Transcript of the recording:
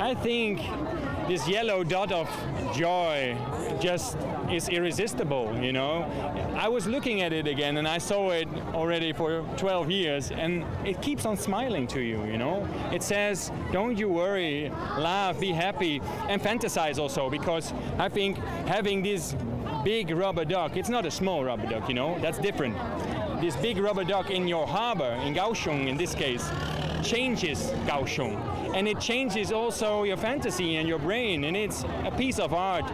I think this yellow dot of joy just is irresistible, you know. I was looking at it again and I saw it already for 12 years and it keeps on smiling to you, you know. It says, don't you worry, laugh, be happy, and fantasize also, because I think having this big rubber duck, it's not a small rubber duck, you know, that's different. This big rubber duck in your harbor, in Kaohsiung in this case, changes Kaohsiung, and it changes also your fantasy and your brain, and it's a piece of art.